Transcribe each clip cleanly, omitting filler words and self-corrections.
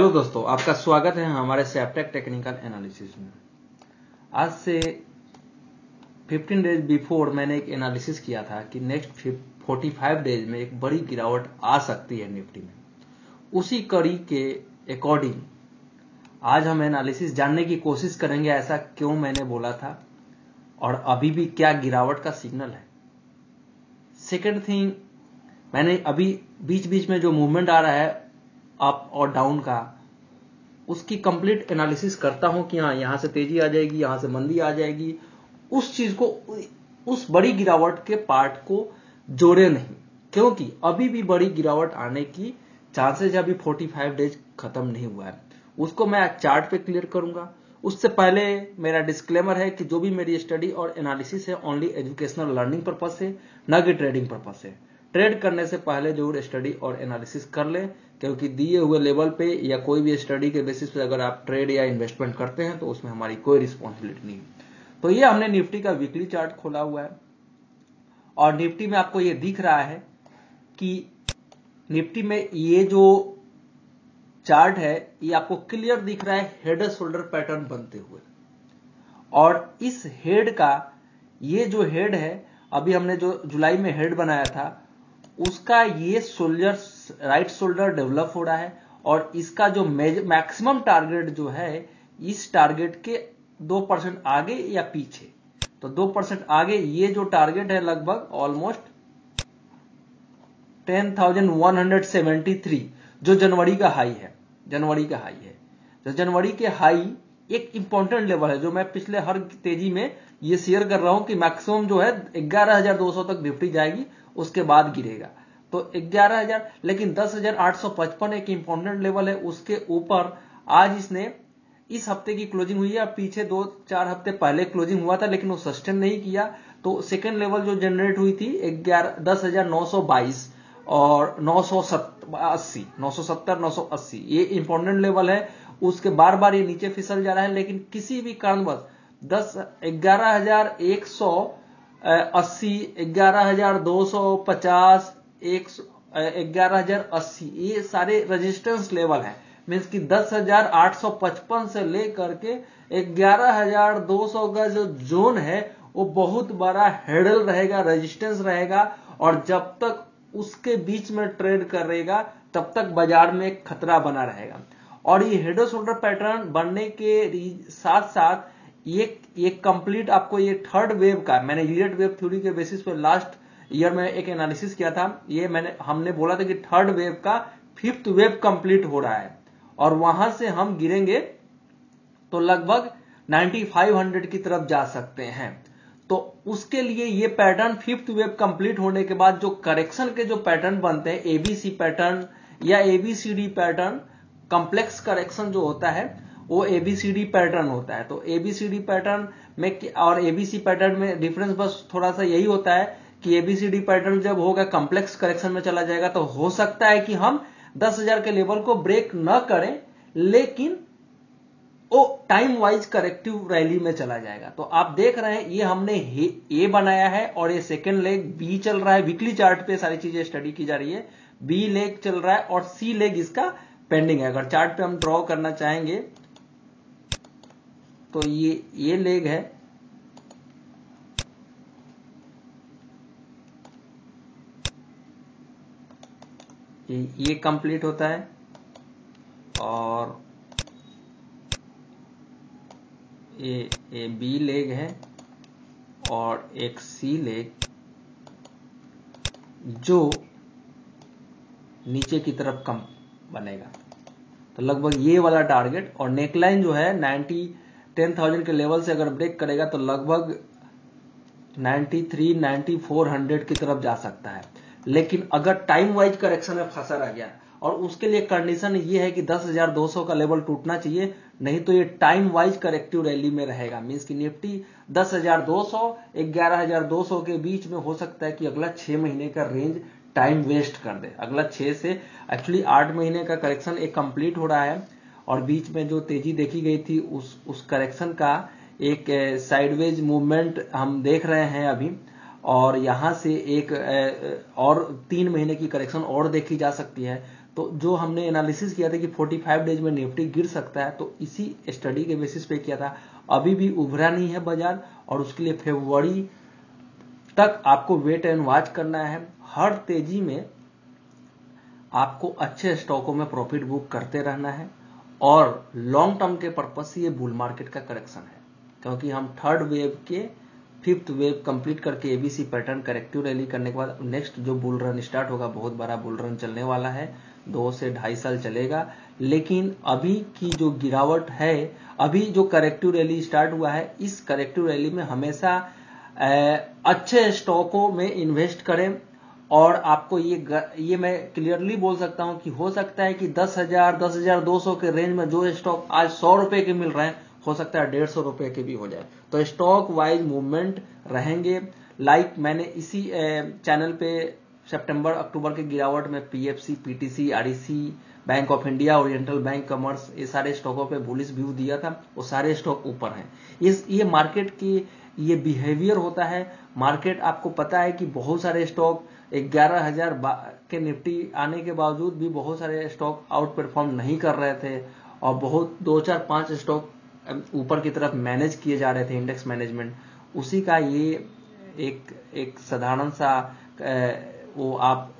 Hello दोस्तों, आपका स्वागत है हमारे सेप्टेक टेक्निकल एनालिसिस में। आज से 15 डेज बिफोर मैंने एक एनालिसिस किया था कि नेक्स्ट 45 डेज में एक बड़ी गिरावट आ सकती है निफ्टी में। उसी कड़ी के अकॉर्डिंग आज हम एनालिसिस जानने की कोशिश करेंगे ऐसा क्यों मैंने बोला था और अभी भी क्या गिरावट का सिग्नल है। सेकेंड थिंग, मैंने अभी बीच बीच में जो मूवमेंट आ रहा है अप और डाउन का, उसकी कंप्लीट एनालिसिस करता हूं कि हाँ यहां से तेजी आ जाएगी, यहां से मंदी आ जाएगी। उस चीज को, उस बड़ी गिरावट के पार्ट को जोड़े नहीं, क्योंकि अभी भी बड़ी गिरावट आने की चांसेस अभी 45 डेज खत्म नहीं हुआ है। उसको मैं चार्ट पे क्लियर करूंगा। उससे पहले मेरा डिस्क्लेमर है कि जो भी मेरी स्टडी और एनालिसिस है ओनली एजुकेशनल लर्निंग पर्पज से, न कि ट्रेडिंग पर्पज से। ट्रेड करने से पहले जरूर स्टडी और एनालिसिस कर लें, क्योंकि दिए हुए लेवल पे या कोई भी स्टडी के बेसिस पे अगर आप ट्रेड या इन्वेस्टमेंट करते हैं तो उसमें हमारी कोई रिस्पॉन्सिबिलिटी नहीं। तो ये हमने निफ्टी का वीकली चार्ट खोला हुआ है और निफ्टी में आपको ये दिख रहा है कि निफ्टी में ये जो चार्ट है ये आपको क्लियर दिख रहा है हेड शोल्डर पैटर्न बनते हुए। और इस हेड का, ये जो हेड है, अभी हमने जो जुलाई में हेड बनाया था उसका ये शोल्डर, राइट शोल्डर डेवलप हो रहा है और इसका जो मैक्सिमम टारगेट जो है इस टारगेट के 2% आगे या पीछे, तो 2% आगे ये जो टारगेट है लगभग ऑलमोस्ट 10,173 जो जनवरी का हाई है, तो जनवरी के हाई एक इंपॉर्टेंट लेवल है जो मैं पिछले हर तेजी में ये शेयर कर रहा हूं कि मैक्सिमम जो है 11,200 तक निफ्टी जाएगी, उसके बाद गिरेगा। तो 11,000, लेकिन 10,855 एक इंपॉर्टेंट लेवल है। उसके ऊपर आज इसने, इस हफ्ते की क्लोजिंग हुई है, पीछे 2-4 हफ्ते पहले क्लोजिंग हुआ था लेकिन वो सस्टेन नहीं किया। तो सेकेंड लेवल जो जनरेट हुई थी 10,922 और 970, 980 ये इंपॉर्टेंट लेवल है। उसके बार बार ये नीचे फिसल जा रहा है, लेकिन किसी भी कारणवश 11,180, 11,250, 11,080 ये सारे रेजिस्टेंस लेवल है। मीन्स कि 10,855 से लेकर के 11,200 का जो जोन है वो बहुत बड़ा हेडल रहेगा, रेजिस्टेंस रहेगा। और जब तक उसके बीच में ट्रेड करेगा तब तक बाजार में खतरा बना रहेगा। और ये हेड एंड शोल्डर पैटर्न बनने के साथ साथ ये कंप्लीट आपको ये थर्ड वेव का, मैंने एलियट वेव थ्योरी के बेसिस पर लास्ट ईयर में एक एनालिसिस किया था, ये हमने बोला था कि थर्ड वेव का फिफ्थ वेव कंप्लीट हो रहा है और वहां से हम गिरेंगे तो लगभग 9,500 की तरफ जा सकते हैं। तो उसके लिए ये पैटर्न फिफ्थ वेव कंप्लीट होने के बाद जो करेक्शन के जो पैटर्न बनते हैं, एबीसी पैटर्न या एबीसीडी पैटर्न, कॉम्प्लेक्स करेक्शन जो होता है वो एबीसीडी पैटर्न होता है। तो एबीसीडी पैटर्न में और एबीसी पैटर्न में डिफरेंस बस थोड़ा सा यही होता है कि एबीसीडी पैटर्न जब होगा कॉम्प्लेक्स करेक्शन में चला जाएगा, तो हो सकता है कि हम 10,000 के लेवल को ब्रेक न करें लेकिन वो टाइम वाइज करेक्टिव रैली में चला जाएगा। तो आप देख रहे हैं ये हमने ए बनाया है और ये सेकेंड लेग बी चल रहा है, वीकली चार्ट पे सारी चीजें स्टडी की जा रही है। बी लेग चल रहा है और सी लेग इसका पेंडिंग है। अगर चार्ट पे हम ड्रॉ करना चाहेंगे तो ये लेग है ये कंप्लीट होता है और ये बी लेग है और एक सी लेग जो नीचे की तरफ कम बनेगा। तो लगभग ये वाला टारगेट और नेकलाइन जो है 10,000 के लेवल से अगर ब्रेक करेगा तो लगभग 9,300, 9,400 की तरफ जा सकता है। लेकिन अगर टाइम वाइज करेक्शन में फंसा रह गया, और उसके लिए कंडीशन ये है कि 10,200 का लेवल टूटना चाहिए, नहीं तो ये टाइम वाइज करेक्टिव रैली में रहेगा। मींस कि निफ्टी 10,200, 11,200 के बीच में हो सकता है कि अगला 6 महीने का रेंज टाइम वेस्ट कर दे। अगला 6 से एक्चुअली 8 महीने का करेक्शन एक कंप्लीट हो रहा है और बीच में जो तेजी देखी गई थी उस करेक्शन का एक साइडवेज मूवमेंट हम देख रहे हैं अभी। और यहां से एक और 3 महीने की करेक्शन और देखी जा सकती है। तो जो हमने एनालिसिस किया था कि 45 डेज में निफ्टी गिर सकता है, तो इसी स्टडी के बेसिस पे किया था। अभी भी उभरा नहीं है बाजार और उसके लिए फरवरी तक आपको वेट एंड वॉच करना है। हर तेजी में आपको अच्छे स्टॉकों में प्रॉफिट बुक करते रहना है और लॉन्ग टर्म के पर्पज से ये बुल मार्केट का करेक्शन है, क्योंकि हम थर्ड वेव के फिफ्थ वेव कंप्लीट करके एबीसी पैटर्न करेक्टिव रैली करने के बाद नेक्स्ट जो बुल रन स्टार्ट होगा, बहुत बड़ा बुल रन चलने वाला है, 2 से 2.5 साल चलेगा। लेकिन अभी की जो गिरावट है, अभी जो करेक्टिव रैली स्टार्ट हुआ है, इस करेक्टिव रैली में हमेशा अच्छे स्टॉकों में इन्वेस्ट करें। और आपको ये मैं क्लियरली बोल सकता हूं कि हो सकता है कि 10,000, 10,200 के रेंज में जो स्टॉक आज 100 रुपए के मिल रहे हैं, हो सकता है 150 रुपए के भी हो जाए। तो स्टॉक वाइज मूवमेंट रहेंगे। लाइक मैंने इसी चैनल पे सितंबर अक्टूबर के गिरावट में PFC, PTC, REC, Bank of India, Oriental Bank Commerce, ये सारे स्टॉकों पे बुलिश व्यू दिया था। वो सारे स्टॉक ऊपर हैं। ये मार्केट की ये बिहेवियर होता है। मार्केट आपको पता है कि बहुत सारे स्टॉक 11,000 के निफ्टी आने के बावजूद भी बहुत सारे स्टॉक आउट परफॉर्म नहीं कर रहे थे और बहुत 2, 4, 5 स्टॉक ऊपर की तरफ मैनेज किए जा रहे थे। इंडेक्स मैनेजमेंट उसी का ये एक साधारण सा वो आप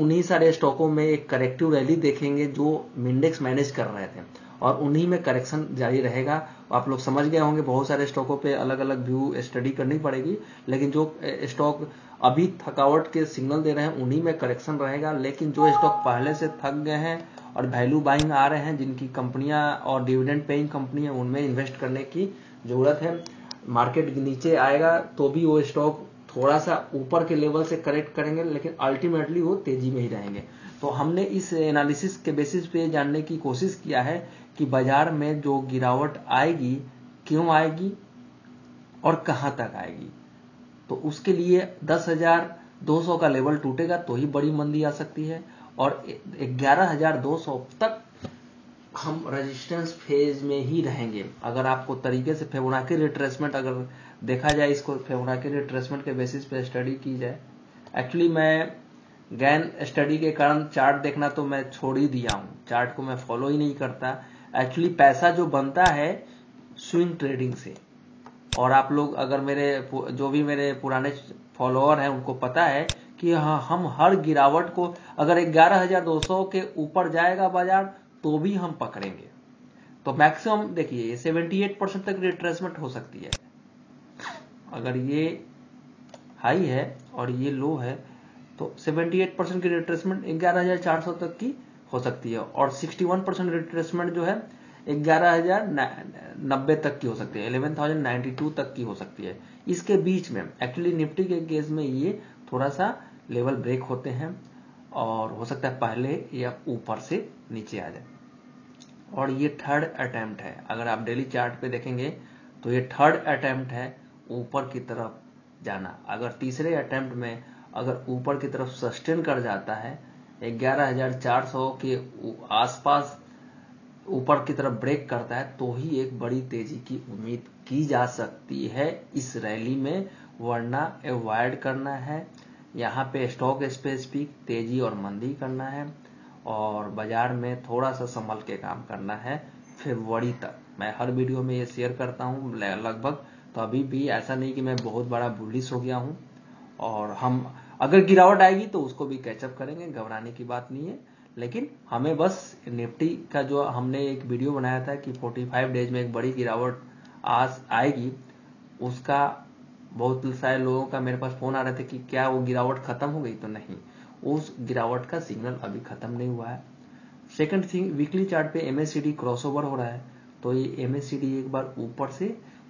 उन्हीं सारे स्टॉकों में एक करेक्टिव रैली देखेंगे जो इंडेक्स मैनेज कर रहे थे और उन्हीं में करेक्शन जारी रहेगा। आप लोग समझ गए होंगे, बहुत सारे स्टॉकों पे अलग अलग व्यू स्टडी करनी पड़ेगी, लेकिन जो स्टॉक अभी थकावट के सिग्नल दे रहे हैं उन्हीं में करेक्शन रहेगा। लेकिन जो स्टॉक पहले से थक गए हैं और वैल्यू बाइंग आ रहे हैं, जिनकी कंपनियां और डिविडेंड पेइंग कंपनी है, उनमें इन्वेस्ट करने की जरूरत है। मार्केट नीचे आएगा तो भी वो स्टॉक थोड़ा सा ऊपर के लेवल से करेक्ट करेंगे, लेकिन अल्टीमेटली वो तेजी में ही रहेंगे। तो हमने इस एनालिसिस के बेसिस पे जानने की कोशिश किया है कि बाजार में जो गिरावट आएगी, क्यों आएगी और कहां तक आएगी। तो उसके लिए 10,200 का लेवल टूटेगा तो ही बड़ी मंदी आ सकती है और 11,200 तक हम रेजिस्टेंस फेज में ही रहेंगे। अगर आपको तरीके से फिबोनाची रिट्रेसमेंट अगर देखा जाए, इसको फिबोनाची रिट्रेसमेंट के बेसिस पे स्टडी की जाए। एक्चुअली मैं गैन स्टडी के कारण चार्ट देखना तो मैं छोड़ ही दिया हूँ, चार्ट को मैं फॉलो ही नहीं करता। एक्चुअली पैसा जो बनता है स्विंग ट्रेडिंग से, और आप लोग अगर जो भी मेरे पुराने फॉलोअर हैं उनको पता है कि हाँ, हम हर गिरावट को अगर 11,200 के ऊपर जाएगा बाजार तो भी हम पकड़ेंगे। तो मैक्सिमम देखिए 78% तक रिट्रेसमेंट हो सकती है। अगर ये हाई है और ये लो है तो 78% की रिट्रेसमेंट 11,400 तक की हो सकती है और 61% रिट्रेसमेंट जो है 11,090 तक की हो सकती है, 11,092 तक की हो सकती है। इसके बीच में एक्चुअली निफ्टी के केस में ये थोड़ा सा लेवल ब्रेक होते हैं और हो सकता है पहले या ऊपर से नीचे आ जाए। और ये थर्ड अटेम्प्ट है, अगर आप डेली चार्ट पे देखेंगे तो ये थर्ड अटेम्प्ट है ऊपर की तरफ जाना। अगर तीसरे अटेम्प्ट में अगर ऊपर की तरफ सस्टेन कर जाता है 11,400 के आसपास, ऊपर की तरफ ब्रेक करता है तो ही एक बड़ी तेजी की उम्मीद की जा सकती है इस रैली में, वरना अवॉइड करना है। यहाँ पे स्टॉक स्पेसिफिक तेजी और मंदी करना है और बाजार में थोड़ा सा संभल के काम करना है फरवरी तक। मैं हर वीडियो में ये शेयर करता हूँ लगभग। तो अभी भी ऐसा नहीं कि मैं बहुत बड़ा बुलिश हो गया हूँ और हम अगर गिरावट आएगी तो उसको भी कैचअप करेंगे, घबराने की बात नहीं है। लेकिन हमें बस निफ्टी का जो हमने एक वीडियो बनाया था कि 45 डेज में एक बड़ी गिरावट आज आएगी, उसका बहुत सारे लोगों का मेरे पास फोन आ रहे थे कि क्या वो गिरावट खत्म हो गई, तो नहीं, उस गिरावट का सिग्नल अभी खत्म नहीं हुआ है। सेकंड थिंग, वीकली चार्ट पे एमएसीडी क्रॉसओवर हो रहा है तो ये एमएसीडी एक बार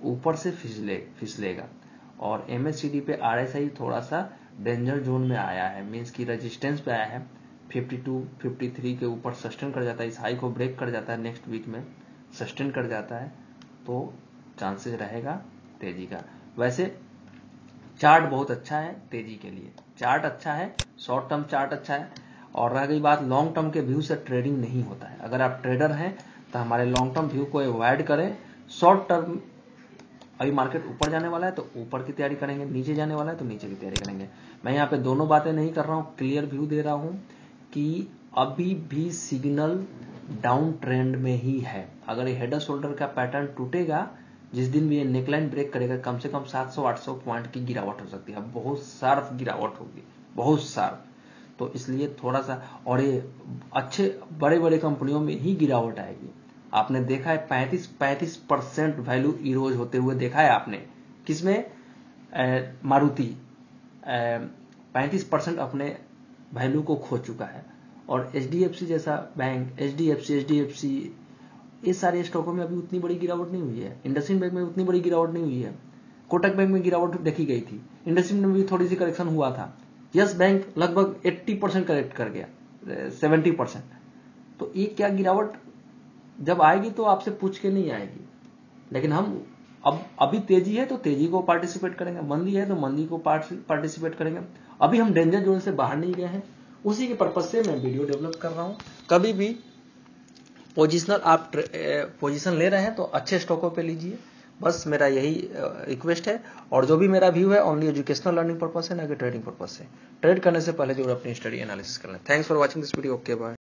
ऊपर से फिसलेगा और एमएसीडी पे आरएसआई थोड़ा सा डेंजर जोन में आया है, मीन्स की रेजिस्टेंस पे आया है। 52, 53 के ऊपर सस्टेन कर जाता है, इस हाई को ब्रेक कर जाता है, नेक्स्ट वीक में सस्टेन कर जाता है तो चांसेस रहेगा तेजी का। वैसे चार्ट बहुत अच्छा है तेजी के लिए, चार्ट अच्छा है, शॉर्ट टर्म चार्ट अच्छा है। और रह गई बात लॉन्ग टर्म के व्यू से ट्रेडिंग नहीं होता है। अगर आप ट्रेडर हैं तो हमारे लॉन्ग टर्म व्यू को अवॉइड करें। शॉर्ट टर्म अभी मार्केट ऊपर जाने वाला है तो ऊपर की तैयारी करेंगे, नीचे जाने वाला है तो नीचे की तैयारी करेंगे। मैं यहाँ पे दोनों बातें नहीं कर रहा हूँ, क्लियर व्यू दे रहा हूँ कि अभी भी सिग्नल डाउन ट्रेंड में ही है। अगर ये हेड एंड शोल्डर का पैटर्न टूटेगा, जिस दिन भी ये नेकलाइन ब्रेक करेगा, कम से कम 700-800 पॉइंट की गिरावट हो सकती है। बहुत शार्प गिरावट होगी, बहुत शार्प। तो इसलिए थोड़ा सा, और ये अच्छे बड़े बड़े कंपनियों में ही गिरावट आएगी। आपने देखा है 35% वैल्यू इरोज होते हुए देखा है आपने, किसमें? मारुति 35% अपने वैल्यू को खो चुका है। और HDFC जैसा बैंक, HDFC ये सारे स्टॉकों में अभी उतनी बड़ी गिरावट नहीं हुई है। इंडसइंड बैंक में उतनी बड़ी गिरावट नहीं हुई है। कोटक बैंक में गिरावट देखी गई थी। इंडसइंड में भी थोड़ी सी करेक्शन हुआ था। यस बैंक लगभग 80% करेक्ट कर गया, 70%। तो ये क्या गिरावट जब आएगी तो आपसे पूछ के नहीं आएगी। लेकिन हम अब अभी तेजी है तो तेजी को पार्टिसिपेट करेंगे, मंदी है तो मंदी को पार्टिसिपेट करेंगे। अभी हम डेंजर जोन से बाहर नहीं गए हैं, उसी के पर्पज से मैं वीडियो डेवलप कर रहा हूं। कभी भी पोजिशनल आप पोजिशन ले रहे हैं तो अच्छे स्टॉकों पे लीजिए, बस मेरा यही रिक्वेस्ट है। और जो भी मेरा व्यू है ओनली एजुकेशनल लर्निंग पर्पज है, ना कि ट्रेडिंग पर्पज से। ट्रेड करने से पहले जरूर अपनी स्टडी एनालिसिस कर लें। Thanks for watching this video. Okay bye.